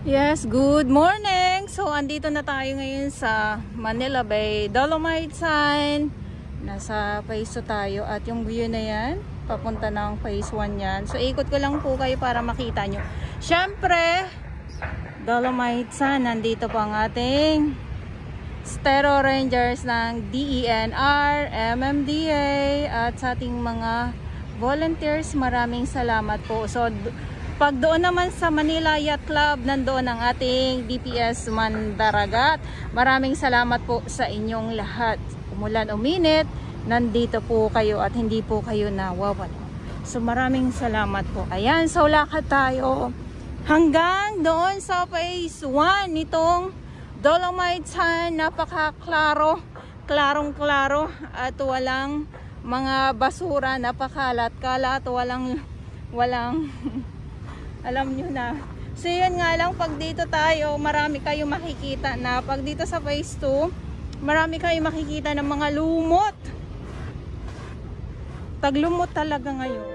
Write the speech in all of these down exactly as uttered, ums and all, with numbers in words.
Yes, good morning! So, andito na tayo ngayon sa Manila Bay, Dolomite Sand. Nasa phase two tayo at yung view na yan, papunta ng phase one yan. So, ikot ko lang po kayo para makita nyo. Siyempre, Dolomite Sand, nandito po ang ating Stero Rangers ng D E N R, M M D A at sa ating mga volunteers. Maraming salamat po. So, pag doon naman sa Manila Yacht Club, nandoon ang ating D P S Mandaragat. Maraming salamat po sa inyong lahat. Umulan o minit, nandito po kayo at hindi po kayo nawawala. So maraming salamat po. Ayan, so lakad tayo hanggang doon sa phase one nitong Dolomite Sand. Napakaklaro, klarong-klaro at walang mga basura, napakalat-kalat, walang walang alam nyo na. So yun nga lang, pag dito tayo, marami kayo makikita na pag dito sa phase two, marami kayo makikita ng mga lumot. Taglumot talaga ngayon.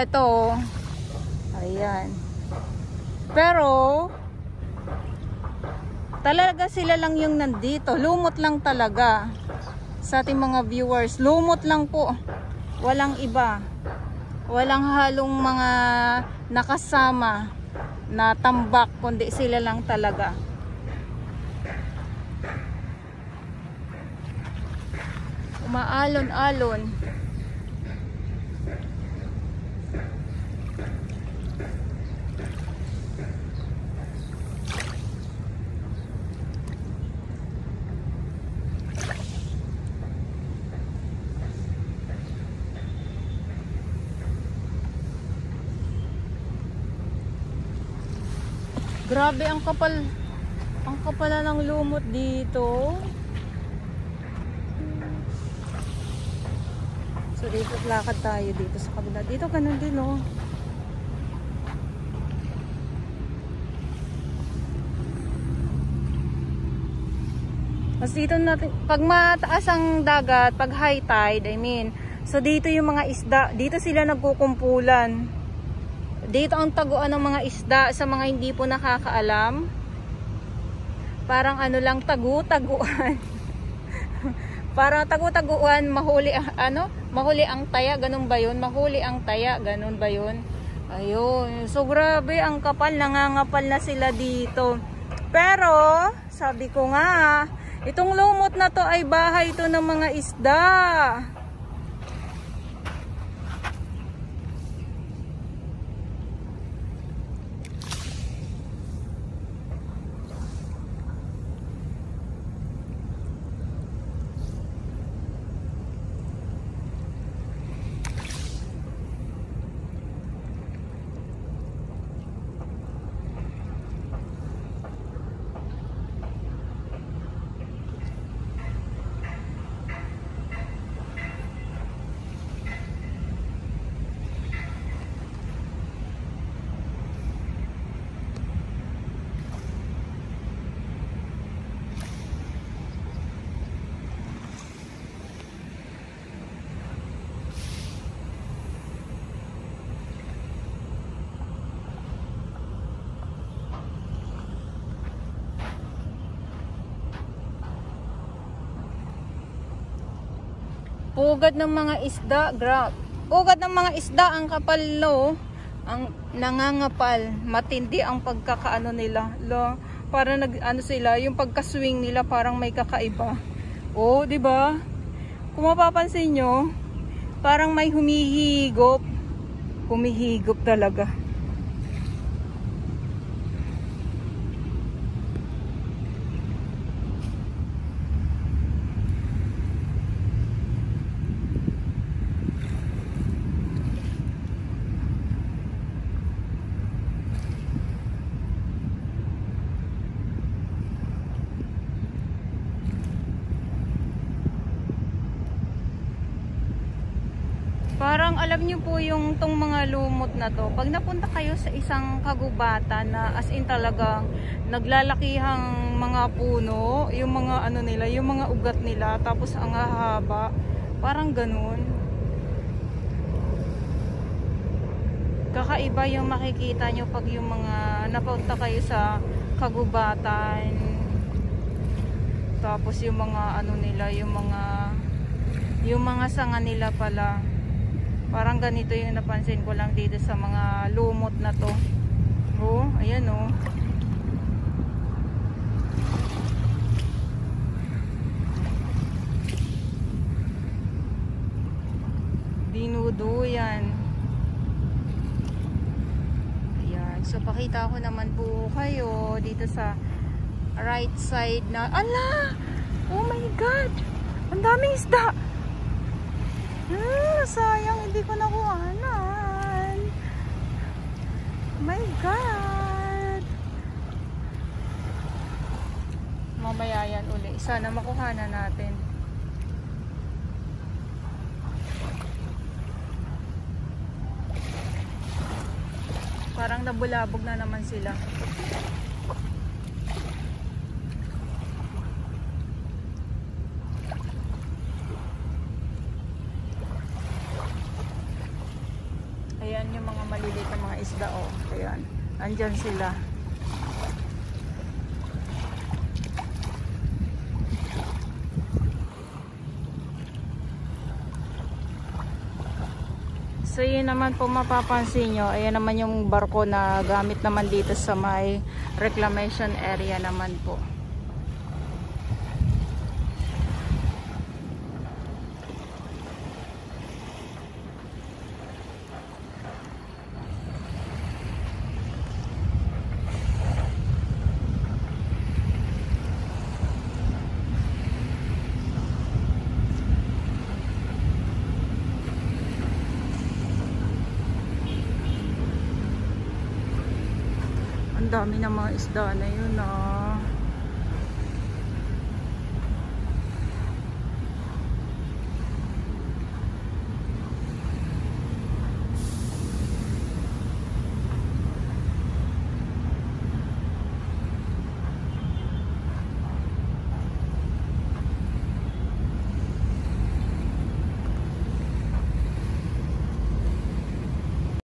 Ito, ayan. Pero, talaga sila lang yung nandito. Lumot lang talaga. Sa ating mga viewers, lumot lang po. Walang iba. Walang halong mga nakasama na tambak, kundi sila lang talaga. Umaalon-alon. Grabe, ang kapal, ang kapal na ng lumot dito. So dito lakad tayo dito sa kabila. Dito ganun din, oh. Mas dito natin, pag mataas ang dagat, pag high tide, I mean. So dito yung mga isda, dito sila nagkukumpulan. Dito ang taguan ng mga isda sa mga hindi po nakakaalam. Parang ano lang, tagu-taguan. Para tagu-taguan, mahuli, ano? Mahuli ang taya, ganun ba yun? Mahuli ang taya, ganun ba yun? Ayun. So grabe, ang kapal, nangangapal na sila dito. Pero, sabi ko nga, itong lumot na to ay bahay to ng mga isda. Ugat ng mga isda, grab. Ugat ng mga isda ang kapal, lo. Ang nangangapal, matindi ang pagkakaano nila, lo. Para nag ano sila, yung pagka-swing nila parang may kakaiba. Oh, 'di ba? Kung mapapansin nyo, parang may humihigop. Humihigop talaga. Parang alam nyo po yung tong mga lumot na to, pag napunta kayo sa isang kagubatan na as in talagang naglalakihang mga puno, yung mga ano nila, yung mga ugat nila, tapos ang hahaba, parang ganun. Kakaiba yung makikita nyo pag yung mga napunta kayo sa kagubatan, tapos yung mga ano nila, yung mga yung mga sanga nila pala. Parang ganito yung napansin ko lang dito sa mga lumot na to. Oh, ayan oh. Dinuduyan. Ayan. So, pakita ko naman po kayo dito sa right side na... Ala! Oh my God! Ang daming isda! Hmm, sayang, hindi ko nakuhanan. My God. Mamaya yan uli. Sana makuhanan natin. Parang nabulabog na naman sila. Ayan yung mga maliliit na mga isda, oh. Ayan. Andyan sila. So, yun naman po mapapansin nyo. Ayan naman yung barko na gamit naman dito sa may reclamation area naman po. Dami ng mga isda na yun, ah.